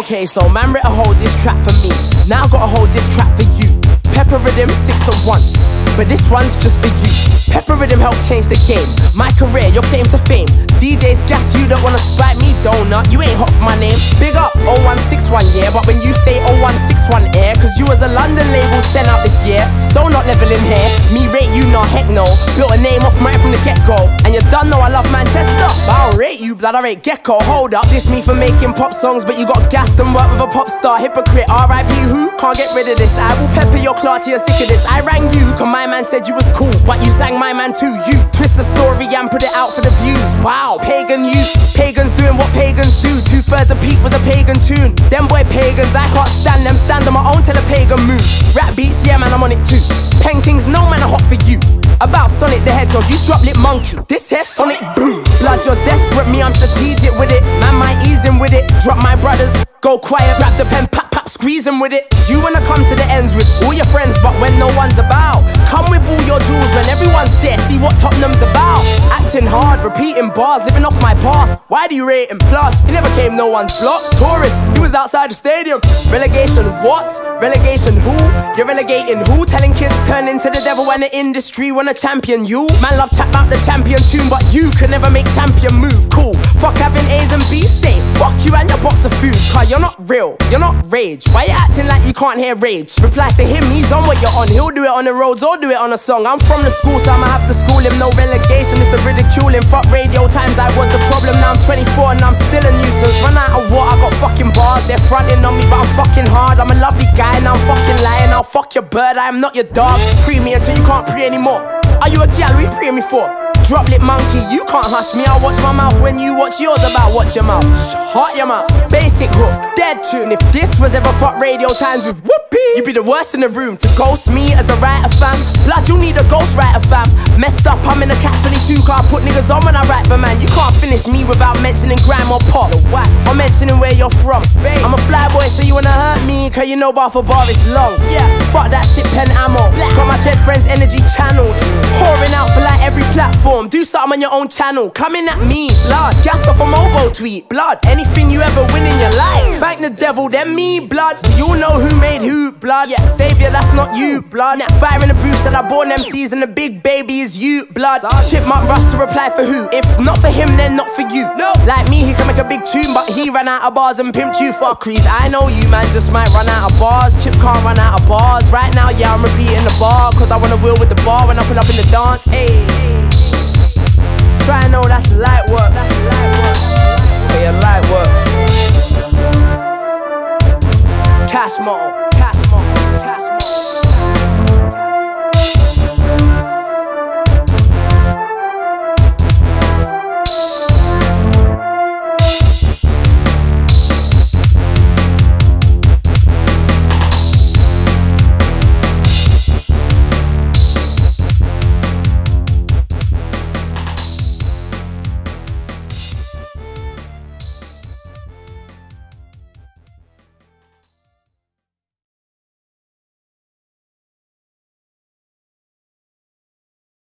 Okay, so man writ a hold this track for me. Now I gotta hold this track for you. Pepper Riddim 6 at once, but this one's just for you. Pepper Riddim helped change the game. My career, your claim to fame. DJ's gas, you don't wanna spite me, donut. You ain't hot for my name. Big up 0161, yeah. But when you say 0161 air, cause you was a London label sent out this year. So not leveling here. Me rate you, nah, heck no. Built a name off mine from the get-go. And you done know I love Manchester, but I don't rate you, blood, I rate Gecko. Hold up, diss me for making pop songs, but you got gassed and worked with a pop star. Hypocrite, R.I.P. who? Can't get rid of this. I will pepper your clout till you're sick of this. I rang you, cause my man said you was cool, but you sang my man too. You twist the story and put it out for the views. Wow, pagan youth. Pagans doing what pagans do. 2/3 of peak was a pagan tune. Them boy pagans, I can't stand them. Stand on my own till a pagan move. Rap beats, yeah man, I'm on it too. Paintings, no man, I hot for you. About Sonic the Hedgehog, you drop lit monkey. This here Sonic boom. Blood, you're desperate, me, I'm strategic with it. Man, my easing with it. Drop my brothers, go quiet. Grab the pen, pop, pop, squeeze him with it. You wanna come to the ends with all your friends, but when no one's about, come with all your jewels when everyone's there. See what Tottenham's about. Acting hard, repeating bars, living off my past. Why do you rate him plus? He never came no one's block. Tourist, he was outside the stadium. Relegation what? Relegation who? You're relegating who? Telling kids turn into the devil when the industry wanna champion you. Man love chat about the champion tune, but you can never make champion move. Cool, fuck having A's and B's, safe. Fuck you and your box of food. Car, you're not real, you're not rage. Why you acting like you can't hear rage? Reply to him, he's on what you're on. He'll do it on the roads or do it on a song. I'm from the school, so I'ma have to school him. No relegation, it's a ridiculing. Fuck radio times, I was the problem. Now I'm 24 and I'm still a nuisance. Run out of water, I got fucking bars. They're fronting on me, but I'm fucking hard. I'm a lovely guy and I'm fucking lying. I'll fuck your bird, I am not your dog. Pre me until you can't pre anymore. Are you a gal? What are you preeing me for? Droplet monkey, you can't hush me. I watch my mouth when you watch yours. About watch your mouth, heart your mouth. Basic hook, dead tune. If this was ever fuck radio times with whoopee, you'd be the worst in the room. To ghost me as a writer, fam. Blood, you need a ghost writer, fam. Messed up, I'm in a catch-22 car. Put niggas on when I write for man. You can't finish me without mentioning grime or pop or mentioning where you're from. I'm a fly boy, so you wanna hurt me, cause you know bar for bar it's long. Yeah, fuck that shit, pen ammo. Got my dead friend's energy channeled, pouring out for like every platform. Do something on your own channel, coming at me. Blood, gassed off a mobile tweet. Blood, anything you ever win in your life. Thank the devil, then me. Blood, you know who made who. Blood, yeah, savior, that's not you. Blood, fire in the booth, said I born MCs and the big baby is you. Blood, Chipmunk rushed to reply for who. If not for him, then not for you. No, like me, he can make a big tune, but he ran out of bars and pimped you for crease. I know you, man, just might run out of bars. Chip can't run out of bars. Right now, yeah, I'm repeating the bar, cause I wanna wheel with the bar when I pull up in the dance. Ayy. I know that's light work. That's